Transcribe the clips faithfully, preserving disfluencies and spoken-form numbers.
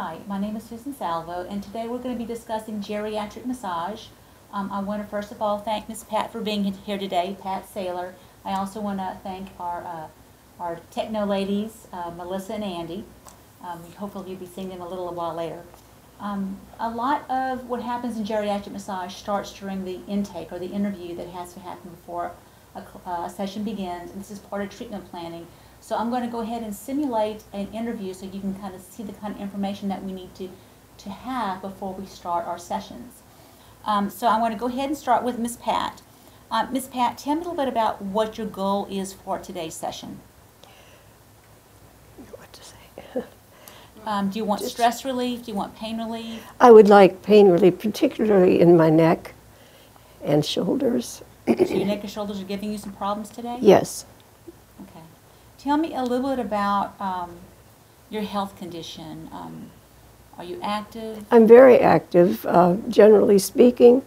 Hi, my name is Susan Salvo, and today we're going to be discussing geriatric massage. Um, I want to first of all thank Miz Pat for being here today, Pat Saylor. I also want to thank our, uh, our techno ladies, uh, Melissa and Andy. Um, hopefully you'll be seeing them a little a while later. Um, a lot of what happens in geriatric massage starts during the intake or the interview that has to happen before a, a session begins, and this is part of treatment planning. So I'm going to go ahead and simulate an interview so you can kind of see the kind of information that we need to, to have before we start our sessions. Um, so I want to go ahead and start with Miz Pat. Uh, Miz Pat, tell me a little bit about what your goal is for today's session. I don't know what to say. um, do you want Just, stress relief? Do you want pain relief? I would like pain relief, particularly in my neck and shoulders. So your neck and shoulders are giving you some problems today? Yes. Okay. Tell me a little bit about um, your health condition. Um, are you active? I'm very active. Uh, generally speaking,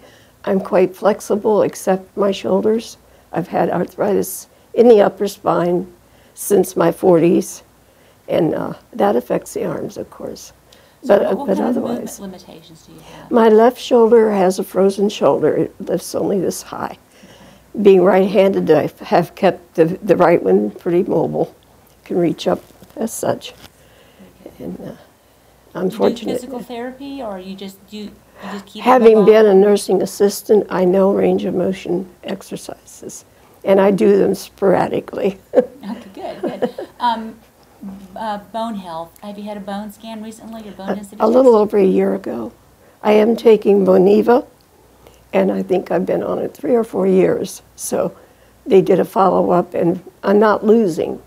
I'm quite flexible except my shoulders. I've had arthritis in the upper spine since my forties, and uh, that affects the arms, of course. So but what uh, but kind otherwise, of movement limitations do you have? My left shoulder has a frozen shoulder. It lifts only this high. Being right-handed, I have kept the, the right one pretty mobile, can reach up as such. Okay. And uh, I'm do fortunate. Do you do physical therapy, or you just, do, you just keep Having been on? a nursing assistant, I know range of motion exercises, and I do them sporadically. Okay, good, good. Um, uh, bone health, have you had a bone scan recently, your bone density? A, a little over a year ago. I am taking Boniva, and I think I've been on it three or four years. So they did a follow-up, and I'm not losing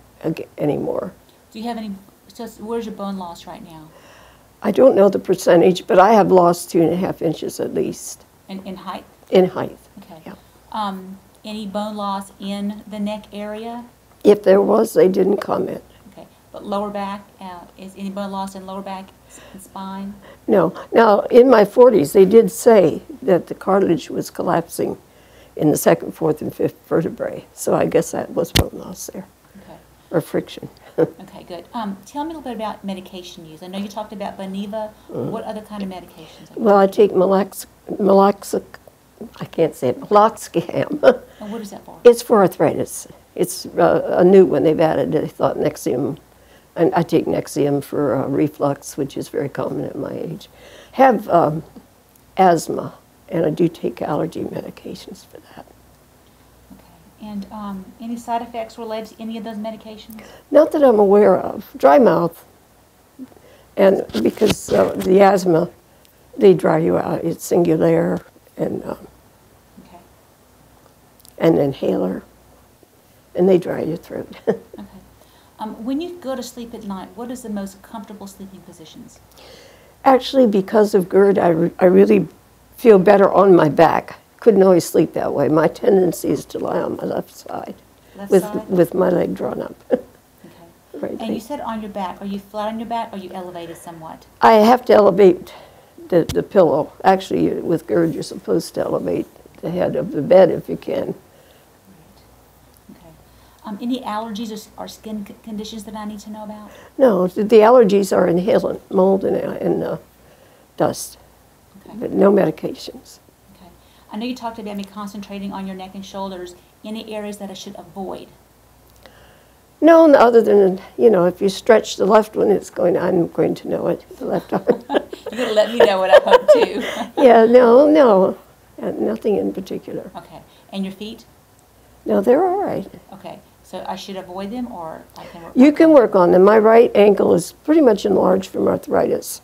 anymore. Do you have any, so where's your bone loss right now? I don't know the percentage, but I have lost two and a half inches at least. In, in height? In height, okay. Yeah. Um, any bone loss in the neck area? If there was, they didn't comment. Okay, but lower back, uh, is any bone loss in lower back and spine? No. Now, in my forties, they did say that the cartilage was collapsing in the second, fourth, and fifth vertebrae. So I guess that was bone loss there, okay. Or friction. Okay, good. Um, tell me a little bit about medication use. I know you talked about Boniva. Mm-hmm. What other kind of medications? Are well, I take Melox, Meloxic, I can't say it, Meloxicam. And what is that for? It's for arthritis. It's uh, a new one they've added. They thought Nexium. And I take Nexium for uh, reflux, which is very common at my age. Have um, asthma, and I do take allergy medications for that. Okay. And um, any side effects related to any of those medications? Not that I'm aware of. Dry mouth, and because uh, the asthma, they dry you out. It's Singulair and um, okay. an inhaler, and they dry your throat. Okay. Um, when you go to sleep at night, what is the most comfortable sleeping positions? Actually, because of GERD, I, re I really feel better on my back. Couldn't always sleep that way. My tendency is to lie on my left side, left with, side? with my leg drawn up. Okay. Right and thing. You said on your back. Are you flat on your back, or are you elevated somewhat? I have to elevate the, the pillow. Actually, with GERD, you're supposed to elevate the head of the bed if you can. Um, any allergies or, or skin conditions that I need to know about? No, the, the allergies are inhalant, mold, and, and uh, dust, okay. But no medications. Okay. I know you talked about me concentrating on your neck and shoulders. Any areas that I should avoid? No, other than, you know, if you stretch the left one, it's going, I'm going to know it, the left arm. You're going to let me know what I hope too. Yeah, no, no, uh, nothing in particular. Okay, and your feet? No, they're all right. Okay. So I should avoid them, or I can work You on can them. work on them. My right ankle is pretty much enlarged from arthritis,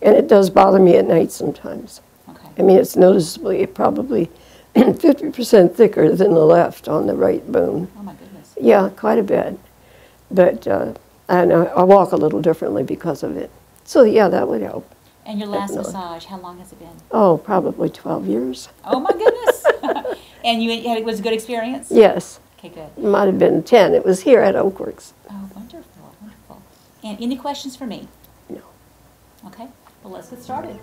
and it does bother me at night sometimes. Okay. I mean, it's noticeably, probably fifty percent thicker than the left on the right bone. Oh, my goodness. Yeah, quite a bit. But uh, and I, I walk a little differently because of it. So, yeah, that would help. And your last massage, how long has it been? Oh, probably twelve years. Oh, my goodness. And you had, it was a good experience? Yes. Okay, good. It might have been ten. It was here at Oakworks. Oh, wonderful, wonderful. And any questions for me? No. Okay, well, let's get started.